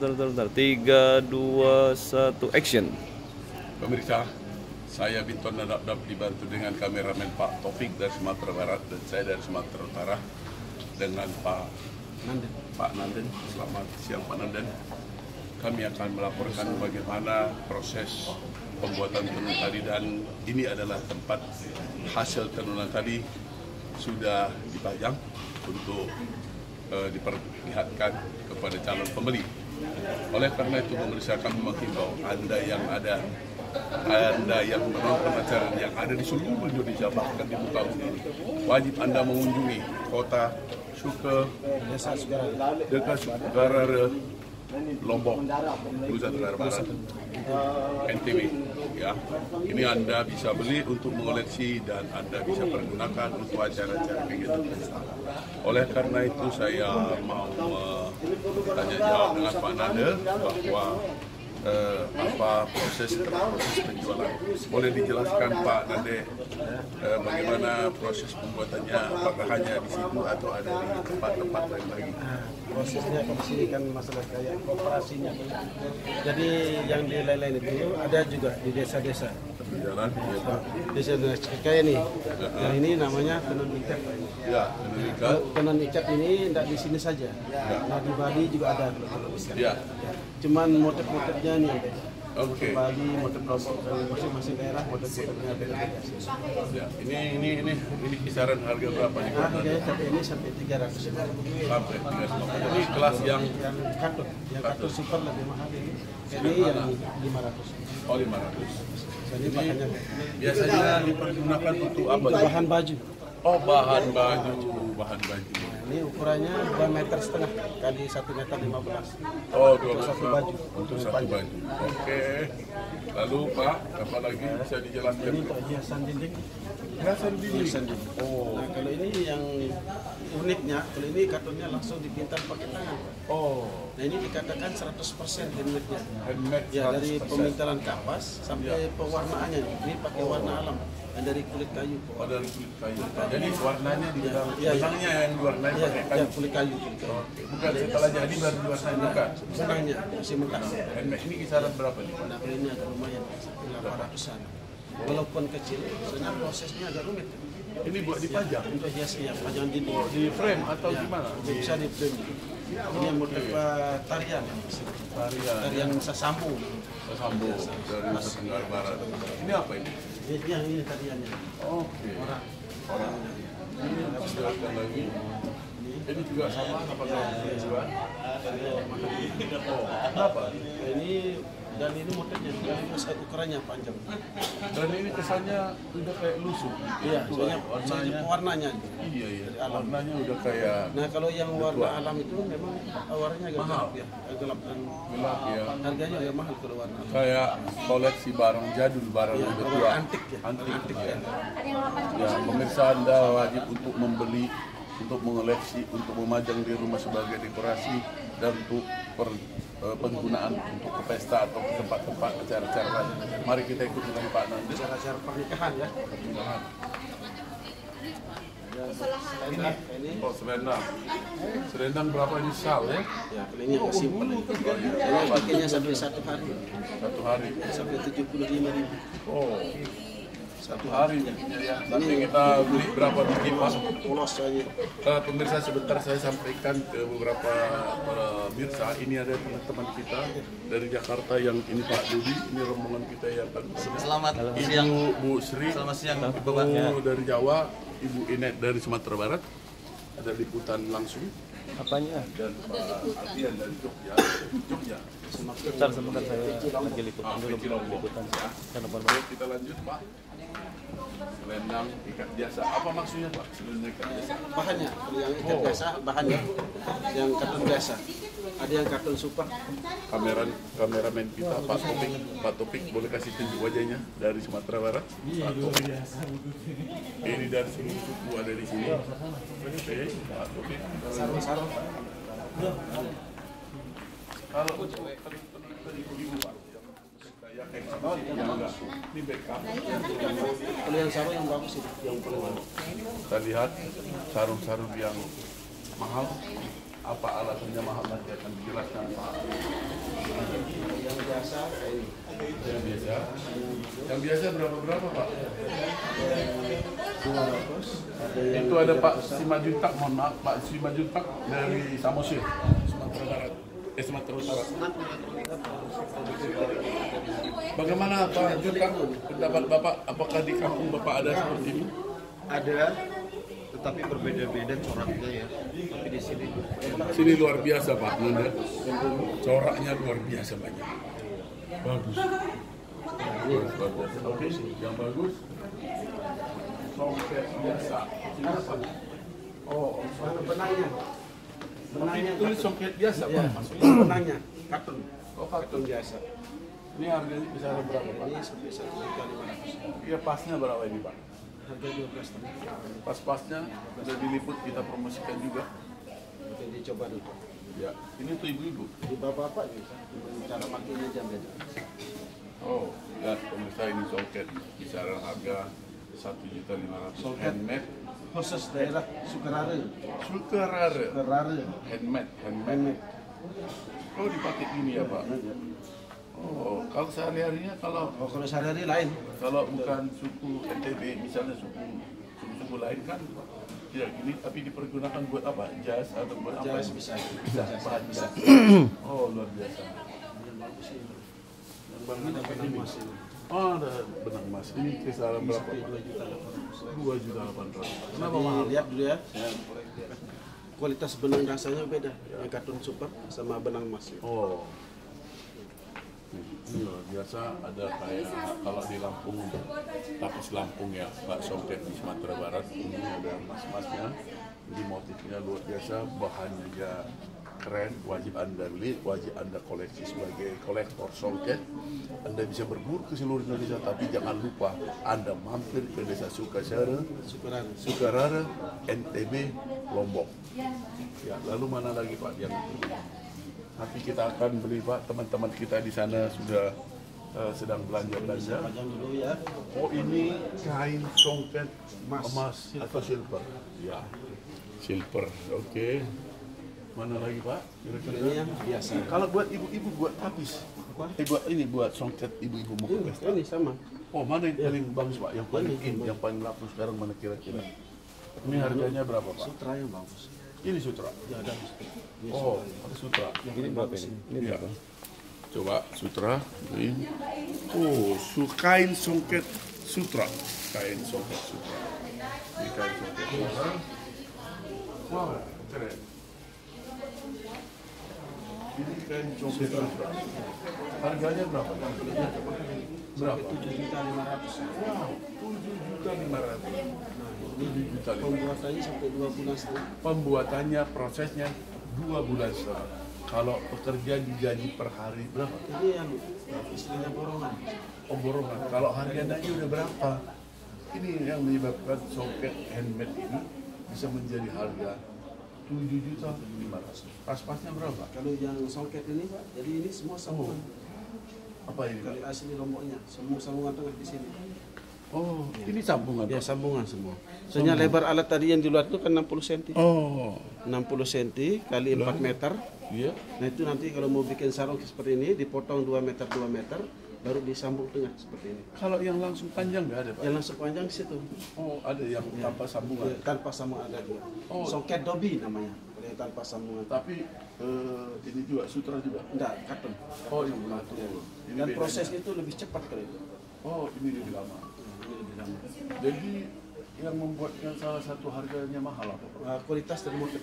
Bentar, 3, 2, 1, action. Pemirsa, saya Bintuan Nadab-Dab dibantu dengan kameramen Pak Topik dari Sumatera Barat dan saya dari Sumatera Utara dengan Pak Nandeng. Pak Nandeng, selamat siang Pak Nandeng. Kami akan melaporkan bagaimana proses pembuatan tenun tadi dan ini adalah tempat hasil tenunan tadi sudah dipajang untuk diperlihatkan kepada calon pembeli. Oleh karena itu pemirsa, kami menghimbau Anda yang menonton acara yang ada di seluruh Indonesia, bahkan di muka bumi, wajib Anda mengunjungi kota Sukarare, Lombok, Nusa Tenggara Barat, NTB. Ya, ini Anda bisa beli untuk mengoleksi dan Anda bisa pergunakan untuk acara-acara kegiatan pesta. Oleh karena itu saya mau tanya jawab dengan Pak Nadel bahwa apa proses penjualan. Boleh dijelaskan Pak Nadel bagaimana proses pembuatannya, apakah hanya di situ atau ada di tempat-tempat lain lagi? Prosesnya di sini kan masalah kayak kooperasinya. Jadi yang di lain-lain itu ada juga di desa-desa. Desa-desa kayak ini. Nah ini namanya tenun ikat. Ya, tenun ikat. Tenun ikat ini tidak di sini saja. Ya. Nah di Bali juga ada tenun ikat. Ya. Cuman motif-motifnya nih. Oke. Bali motif masing-masing daerah motif-motifnya beda-beda. Ini kisaran harga berapa nih? Harga ini sampai 300. Sampai 300. Ini kelas yang katut. Yang katut super lebih mahal ini. Ini yang 500. Oh 500. Jadi biasanya dipergunakan untuk apa? Bahan baju. Oh bahan baju. Ini ukurannya 2,5 meter kali 1,15 meter. Oh, 2 meter. Untuk satu baju. Oke. Lalu Pak, apa lagi bisa dijelaskan? Ini perhiasan dinding. Perhiasan dinding. Oh. Nah, kalau ini yang uniknya, kalau ini katunnya langsung dipintal pakai tangan. Oh. Nah, ini dikatakan 100% handmade-nya. Handmade. Ya, dari pemintalan kapas sampai pewarnaannya. Ini pakai warna alam. Dan dari kulit kayu. Oh, dari kulit kayu. Jadi warnanya di dalam benangnya yang diwarnai pakai kayu. Kulit kayu. Bukan setelah jadi baru diwarnai muka. Benangnya masih mentah. Ini kisaran berapa nih? Nah, ini agak lumayan, 800-an. Walaupun kecil, sebenarnya prosesnya agak rumit. Ini buat dipajang? Iya, pajang di frame atau gimana? Bisa di frame. Ini motif tarian. Tarian Sasambo. Sasambo dari Nusa Tenggara Barat. Ini apa ini? Yang ini tariannya. Oke. Orang. Ini dijelaskan lagi. Ini juga sama apa tadi juga? Kenapa? Ini dan ini motifnya ukurannya panjang. Dan ini kesannya udah kayak lusuh. Iya. Soalnya warnanya. Iya. Warnanya udah kayak. Nah kalau yang warna alam itu memang warnanya agak mahal ya. Gelap dan harganya agak mahal kalau warna. Kayak koleksi barang jadul, barang udah tua. Antik ya. Ya pemirsa, Anda wajib untuk membeli, untuk mengoleksi, untuk memajang di rumah sebagai dekorasi dan untuk penggunaan untuk ke pesta atau ke tempat-tempat acara-acara lain. Mari kita ikut dengan Pak Nandeng. Acara-acara pernikahan ya. Pernikahan. Ini. Oh selendang. Selendang berapa ini sal ya? Ya, ini agak simpel. Kalau pakainya sampai 1 hari. 1 hari. Sampai 75.000. Oh. 1 hari. Nanti kita beli berapa biji mas? Polos saja. Pemirsa, sebentar saya sampaikan ke beberapa pemirsa. Ini ada teman-teman kita dari Jakarta yang ini Pak Jody, ini rombongan kita yang selamat siang. Bu Sri, selamat siang. Bu dari Jawa, Ibu Inet dari Sumatera Barat. Ada liputan langsung. Apanya? Dan Pak Ardian dari Jogja. Sebentar saya lagi liputan dulu. Kita lanjut Pak. Selendang ikat biasa. Apa maksudnya Pak? Selendang ikat biasa. Bahannya, yang ikat biasa, bahannya yang katun biasa. Ada yang katun super. Kameramen kita Pak Topik boleh kasih tunjuk wajahnya dari Sumatera Barat. Ini dari seluruh suku ada di sini. Oke, Pak Topik. Sarung. Kalau ibu Pak. Kalau yang sarung yang bagus itu yang perlu. Kita lihat sarung-sarung yang mahal. Apa alasannya mahal? Nanti akan dijelaskan Pak. biasa berapa Pak? 200. Itu ada Pak Simanjuntak, mohon maaf Pak Simanjuntak dari Samosir, Sumatera Barat. Sumatera Utara. Bagaimana Pak Juntak pendapat Bapak? Apakah di kampung Bapak ada seperti ini? Ada, tetapi berbeda-beda coraknya ya. Tapi di sini luar biasa Pak. Coraknya luar biasa banyak. Bagus. Bagus. Oke, yang bagus. Songket biasa. Oh, soal benangnya. Benangnya tulis songket biasa Pak. Maksudnya benangnya karton. Oh, karton biasa. Ini harganya bisa berapa Pak? Bisa 1.500. Iya, pasnya berapa ini Pak? Harga 12. Pas-pasnya sudah diliput, kita promosikan juga. Jadi coba dulu. Ya, ini tuh ibu-ibu. Di bapak-bapak juga. Cara pakainya jam beda. Oh, lihat pemirsa, ini soket. Bicara harga 1.500.000. Soket handmade. Khusus daerah Sukarare. Sukarare. Handmade. Oh, dipakai ini ya Pak. Oh, kalau sehari-harinya kalau sehari-hari lain. Kalau bukan suku NTB, misalnya suku lain kan tidak gini, tapi dipergunakan buat apa? Jas atau buat apa? Jas bisa. Oh, luar biasa. Yang benang emas ini. Oh, ada benang emas. Ini kisaran berapa? 2.800.000. Kenapa mahal? Lihat dulu ya. Kualitas benang dasarnya beda. Yang katun super sama benang emas. Oh. Biasa ada kayak kalau di Lampung, tapis Lampung ya Pak, songket di Sumatera Barat. Ini ada mas-masnya, ini motifnya luar biasa, bahannya juga keren. Wajib Anda beli, wajib Anda koleksi sebagai kolektor songket. Anda bisa berburu ke seluruh Indonesia, tapi jangan lupa Anda mampir ke desa Sukarare, NTB, Lombok ya. Lalu mana lagi Pak yang nanti kita akan beli Pak, teman-teman kita di sana sudah sedang belanja. Oh, ini kain songket emas atau silver? Ya, silver. Oke. Mana lagi Pak? Ini yang biasa. Kalau buat ibu-ibu buat habis. Buat ini buat songket ibu-ibu mau ke pesta. Ini sama. Oh, mana yang paling bagus Pak? Yang paling in, yang paling laku sekarang mana kira-kira? Ini harganya berapa Pak? Sutra yang bagus. Ini sutra. Ya, ada. Oh, ada sutra. Ini berapa ini? Ini berapa? Ya. Coba sutra. Ini. Oh, kain songket sutra. Ini kain songket sutra. Wow, keren. Ini kain songket sutra. Harganya berapa? Berapa? 7.500.000. Wow, 7.500.000. Pembuatannya sampai 2 bulan. Pembuatannya, prosesnya 2 bulan. Kalau pekerja digaji per hari berapa? Ini yang istilahnya borongan. Oh, borongan. Kalau harganya udah berapa? Ini yang menyebabkan songket handmade ini bisa menjadi harga 7.500.000. Pas-pasnya berapa? Kalau yang songket ini, Pak, jadi ini semua sambungan. Apa ini? Dari asli Lomboknya, semua sambungan tengah di sini. Oh, ya. Ini sambungan? Ya, sambungan semua. Soalnya lebar alat tadi yang di luar itu kan 60 cm. Oh, 60 cm kali 4 meter. Iya. Nah, itu nanti kalau mau bikin sarung seperti ini dipotong 2 meter, baru disambung tengah seperti ini. Kalau yang langsung panjang nggak ada Pak? Yang langsung panjang di situ. Oh, ada yang ya. Tanpa sambungan? Ya, tanpa sambungan ada juga. Oh. Songket dobi namanya, yang tanpa sambungan. Tapi ini juga sutra juga? Enggak, katun. Oh, yang satu. Dan proses itu lebih cepat kalau itu. Oh, ini lebih lama. Jadi yang membuatnya salah satu harganya mahal apa? Kualitas dan motif.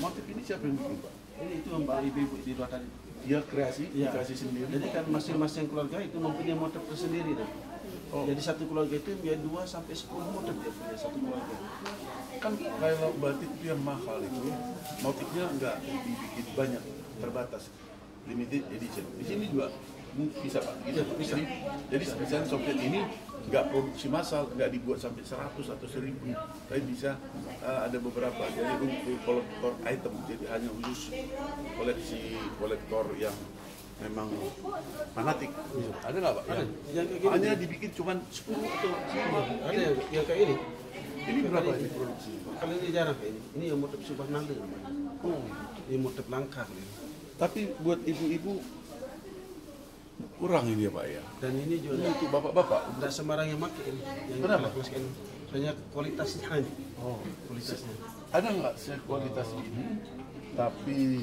Motif ini siapa yang bikin Pak? Ini itu Mbak Ibu di luar tadi. Dia kreasi, dikasih sendiri. Jadi kan masing-masing keluarga itu mempunyai motif tersendiri. Oh. Jadi satu keluarga itu punya 2 sampai 10 motif dia punya satu keluarga. Kan kalau batik itu yang mahal itu motifnya enggak dibikin banyak, terbatas, limited edition. Di sini juga bisa Pak, bisa. Jadi misalnya songket ini nggak produksi massal, nggak dibuat sampai 100 atau 1.000, tapi bisa ada beberapa. Jadi untuk kolektor item, jadi hanya khusus koleksi kolektor yang memang fanatik. Ada nggak Pak? Hanya dibikin cuma 10 atau 10. Ada yang kayak ini. Ini berapa ini produksi? Kalau ini jarang kayak ini. Ini yang motif subah Nandeng namanya. Ini motif langka. Tapi buat ibu-ibu kurang ini ya Pak ya. Dan ini juga untuk bapak-bapak. Tidak sembarang yang pakai ini. Kenapa? Soalnya kualitasnya aja. Oh, kualitasnya. Ada nggak kualitas ini? Tapi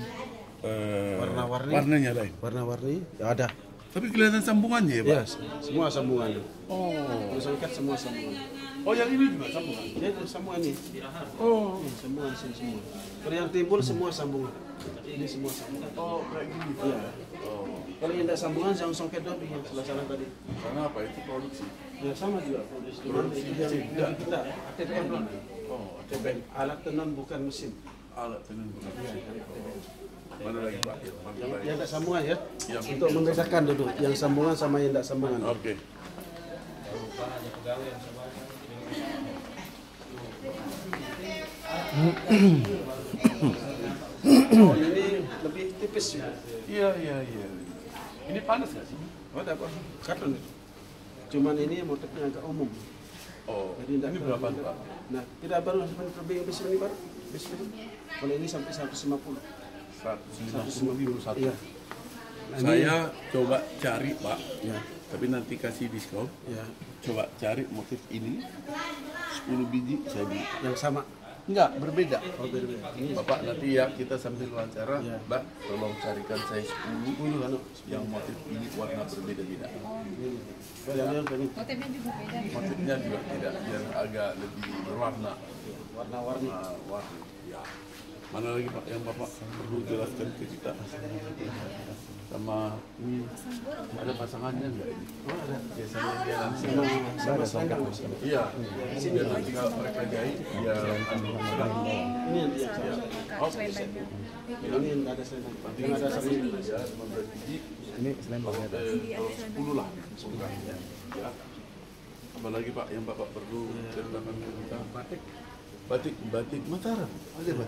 warna-warni. Warnanya lain. Warna-warni ya ada. Tapi kelihatan sambungannya ya Pak? Ya, semua sambungan. Oh. Terus ikat semua sambungan. Oh, yang ini juga sambungan? Ya, itu sambungan ini. Oh. Sambungan sini semua. Kalau yang timbul semua sambungan. Ini semua sambungan. Oh, kayak gini Pak? Ya. Oh. Kalau yang tidak sambungan, jangan songket dong yang sebelah tadi. Karena apa? Itu produksi? Ya, sama juga produksi. Produksi yang kita, ATBM. Oh, ATBM. Alat tenun bukan mesin. Alat tenun bukan mesin. Mana lagi Pak? Yang tidak sambungan ya? Yang untuk membedakan dulu, yang sambungan sama yang tidak sambungan. Oke. Oh, ini lebih tipis ya? Iya, iya, iya. Ini panas nggak sih? Oh, tak apa. Karton itu. Cuman ini motifnya agak umum. Oh, jadi ini berapa Pak? Nah, tidak baru lebih besar ini Pak. Besar. Kalau ini sampai 150. 150. Iya. Saya coba cari Pak, ya. Tapi nanti kasih diskon. Ya. Coba cari motif ini 10 biji saya beli. Yang sama? Enggak, berbeda. Oh, berbeda. Ini Bapak nanti ya kita sambil wawancara, ya. Mbak tolong carikan saya 10 lalu yang motif ini warna berbeda-beda. Ya. Motifnya juga beda. Motifnya juga tidak, yang agak lebih berwarna. Warna-warni. Warna. Ya. Mana lagi Pak yang Bapak perlu jelaskan ke kita? Sama ini ada pasangannya enggak? Oh, ada. Biasanya dia langsung sama sangkang. Iya. Di sini lagi kalau mereka jahit dia langsung. Ini dia. Oh, ini ada selendang. Yang ada selendang ya, 15 biji. Ini selendangnya ada. 10 lah. Ya. Apa lagi Pak yang Bapak perlu ceritakan ke kita? Batik. Batik Mataram.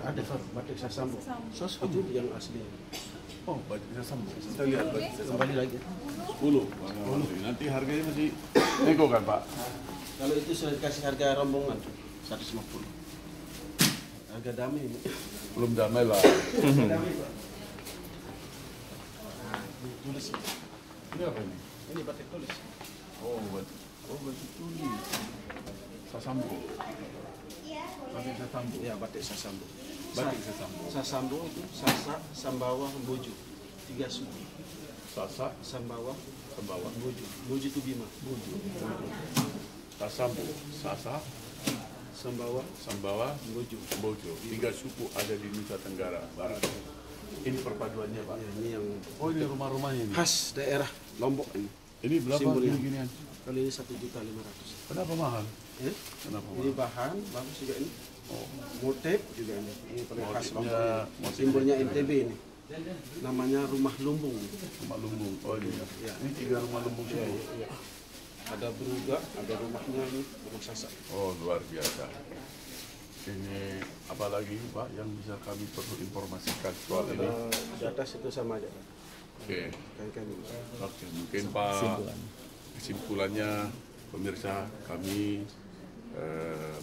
Ada batik Sasambo. Sasambo yang asli. Oh, batik Sasambo. Kita lihat batik Sasambo. Kembali lagi. 10. Nanti harganya masih nego kan, Pak? Kalau itu sudah dikasih harga rombongan 150. Harga damai. Belum damai lah. Tulis. Ini apa ini? Ini batik tulis. Oh, batik tulis. Sasambo. Batik Sasambo. Ya, batik Sasambo. Batik Sasambo. Sasambo itu Sasak, Sumbawa, Buju. 3 suku. Sasak, Sumbawa, Buju. Buju itu Bima. Buju. Sasambo, Sasak, Sumbawa, Buju. 3 suku ada di Nusa Tenggara Barat. Ini perpaduannya, Pak. Ya, ini yang ini rumah-rumahnya ini. Khas daerah Lombok ini. Ini berapa gini-ginian? Kalau ini 1.500.000. Kenapa mahal? Eh? Kenapa mahal? Ini bahan bagus juga ini. Oh. Motif juga ini. Ini paling khas Lombok. Simbolnya NTB ini. Namanya rumah lumbung. Rumah lumbung. Oh iya. Ya. Ini 3 rumah lumbung semua. Ya, ya. Ada beruga, ada rumahnya ini, rumah Sasak. Oh, luar biasa. Ini apalagi Pak yang bisa kami perlu informasikan soal ini? Di atas itu sama aja. Oke. Okay. Okay. Mungkin Pak kesimpulannya. Pemirsa, kami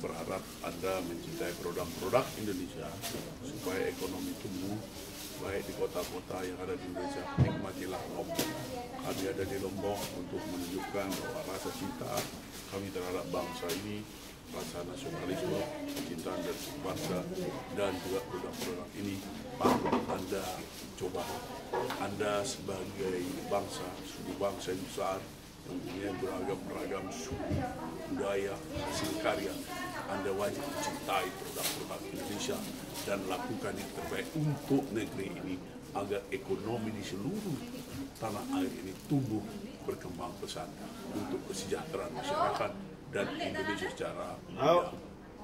berharap Anda mencintai produk-produk Indonesia supaya ekonomi tumbuh baik di kota-kota yang ada di Indonesia. Nikmatilah Lombok. Kami ada di Lombok untuk menunjukkan bahwa rasa cinta kami terhadap bangsa ini, rasa nasionalisme, kecintaan dan bangsa, dan juga produk-produk ini patut Anda coba. Anda sebagai bangsa, suku bangsa yang besar, tentunya beragam-beragam suku, budaya, hasil karya. Anda wajib mencintai produk-produk Indonesia dan lakukan yang terbaik untuk negeri ini agar ekonomi di seluruh tanah air ini tumbuh berkembang pesat untuk kesejahteraan masyarakat dan Indonesia secara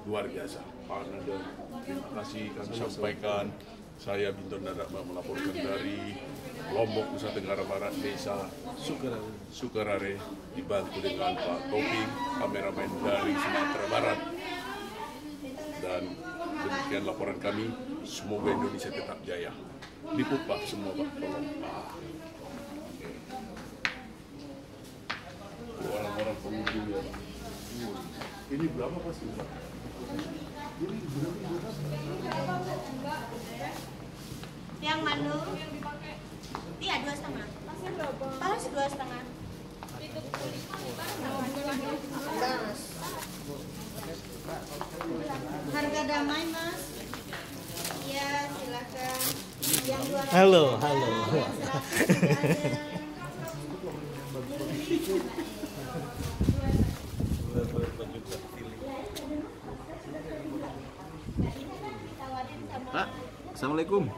luar biasa. Pak Nadel, terima kasih kami sampaikan. Saya Bintuan Nadab-Dab melaporkan dari Lombok, Nusa Tenggara Barat, desa Sukarare, dibantu dengan Pak Toki, kameramen dari Sumatera Barat. Dan demikian laporan kami, semoga Indonesia tetap jaya. Liput Pak, semua Pak, tolong Pak. Orang-orang pengunjung ya Pak. Ini berapa Pak? Ini berapa? Yang mana? Iya, 2,5. Pasnya berapa? Pas 2,5. Harga damai, Mas. Iya, silakan. Yang 200. Halo, halo. Pak, assalamualaikum.